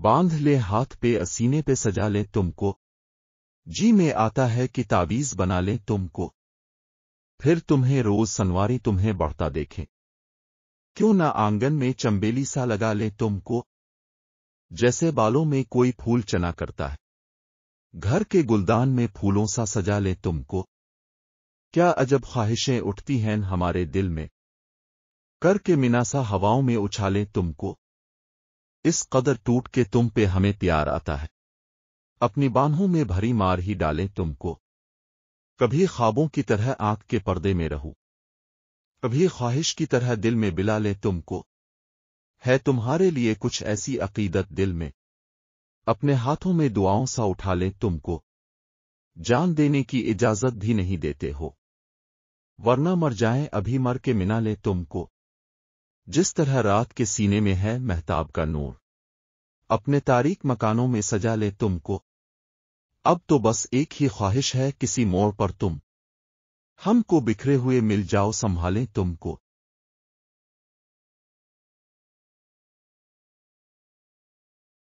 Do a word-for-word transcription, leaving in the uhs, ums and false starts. बांध ले हाथ पे असीने पे सजा ले तुमको, जी में आता है कि तावीज़ बना ले तुमको, फिर तुम्हें रोज सनवारी तुम्हें बढ़ता देखें, क्यों ना आंगन में चंबेली सा लगा ले तुमको, जैसे बालों में कोई फूल चना करता है, घर के गुलदान में फूलों सा सजा ले तुमको। क्या अजब ख्वाहिशें उठती हैं हमारे दिल में, करके मिनासा हवाओं में उछाले तुमको, इस कदर टूट के तुम पे हमें प्यार आता है, अपनी बाहों में भरी मार ही डाले तुमको। कभी ख्वाबों की तरह आंख के पर्दे में रहूं, कभी ख्वाहिश की तरह दिल में बिला ले तुमको, है तुम्हारे लिए कुछ ऐसी अकीदत दिल में, अपने हाथों में दुआओं सा उठा ले तुमको, जान देने की इजाजत भी नहीं देते हो, वरना मर जाएं अभी मर के मिना ले तुमको। जिस तरह रात के सीने में है महताब का नूर, अपने तारीक मकानों में सजा ले तुमको, अब तो बस एक ही ख्वाहिश है किसी मोड़ पर तुम हमको बिखरे हुए मिल जाओ संभाले तुमको।